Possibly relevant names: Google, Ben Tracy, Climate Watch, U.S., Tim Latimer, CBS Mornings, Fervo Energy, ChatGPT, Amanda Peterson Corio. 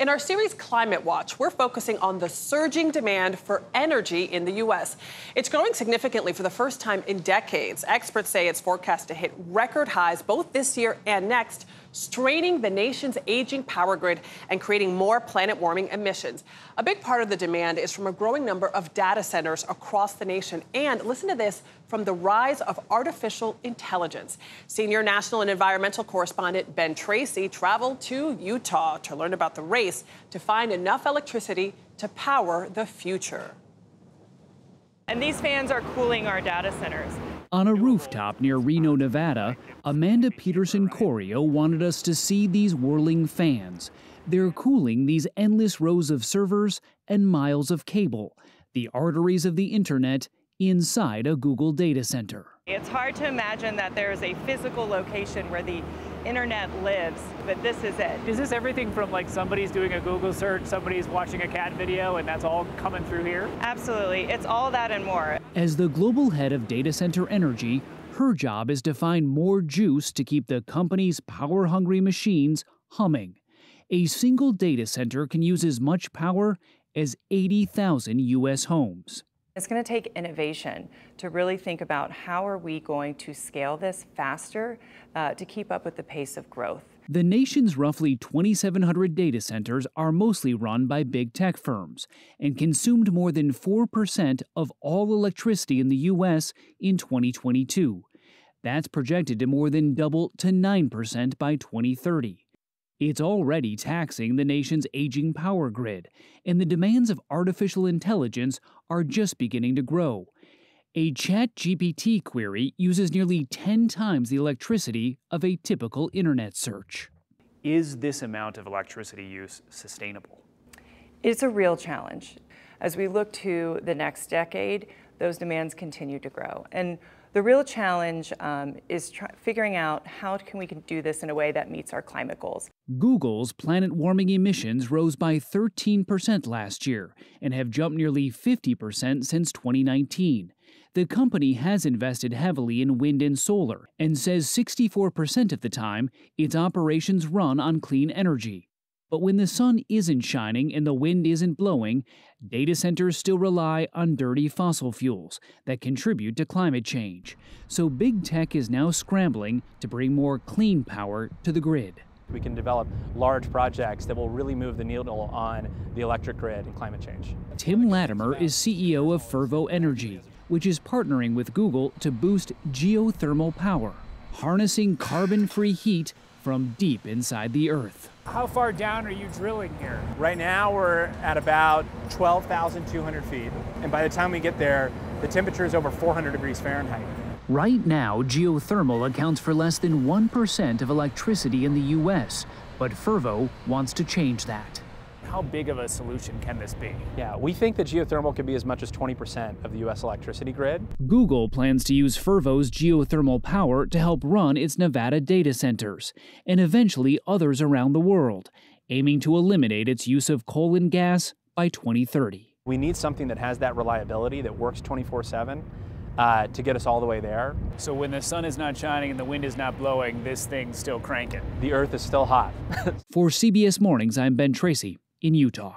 In our series Climate Watch, we're focusing on the surging demand for energy in the U.S. It's growing significantly for the first time in decades. Experts say it's forecast to hit record highs both this year and next, straining the nation's aging power grid and creating more planet-warming emissions. A big part of the demand is from a growing number of data centers across the nation. And listen to this, from the rise of artificial intelligence. Senior national and environmental correspondent Ben Tracy traveled to Utah to learn about the race to find enough electricity to power the future. And these fans are cooling our data centers. On a rooftop near Reno, Nevada, Amanda Peterson Corio wanted us to see these whirling fans. They're cooling these endless rows of servers and miles of cable, the arteries of the internet inside a Google data center. It's hard to imagine that there is a physical location where the internet lives, but this is it. Is this everything from like somebody's doing a Google search, somebody's watching a cat video, and that's all coming through here? Absolutely. It's all that and more. As the global head of data center energy, her job is to find more juice to keep the company's power-hungry machines humming. A single data center can use as much power as 80,000 U.S. homes. It's going to take innovation to really think about how are we going to scale this faster to keep up with the pace of growth. The nation's roughly 2,700 data centers are mostly run by big tech firms and consumed more than 4% of all electricity in the U.S. in 2022. That's projected to more than double to 9% by 2030. It's already taxing the nation's aging power grid, and the demands of artificial intelligence are just beginning to grow. A ChatGPT query uses nearly 10 times the electricity of a typical internet search. Is this amount of electricity use sustainable? It's a real challenge. As we look to the next decade, those demands continue to grow. And the real challenge is figuring out how we can do this in a way that meets our climate goals. Google's planet-warming emissions rose by 13% last year and have jumped nearly 50% since 2019. The company has invested heavily in wind and solar and says 64% of the time its operations run on clean energy. But when the sun isn't shining and the wind isn't blowing, data centers still rely on dirty fossil fuels that contribute to climate change. So big tech is now scrambling to bring more clean power to the grid. We can develop large projects that will really move the needle on the electric grid and climate change. Tim Latimer is CEO of Fervo Energy, which is partnering with Google to boost geothermal power, harnessing carbon-free heat from deep inside the earth. How far down are you drilling here? Right now we're at about 12,200 feet, and by the time we get there, the temperature is over 400 degrees Fahrenheit. Right now, geothermal accounts for less than 1% of electricity in the U.S., but Fervo wants to change that. How big of a solution can this be? Yeah, we think that geothermal could be as much as 20% of the U.S. electricity grid. Google plans to use Fervo's geothermal power to help run its Nevada data centers, and eventually others around the world, aiming to eliminate its use of coal and gas by 2030. We need something that has that reliability, that works 24/7. To get us all the way there. So when the sun is not shining and the wind is not blowing, this thing's still cranking. The earth is still hot. For CBS Mornings, I'm Ben Tracy in Utah.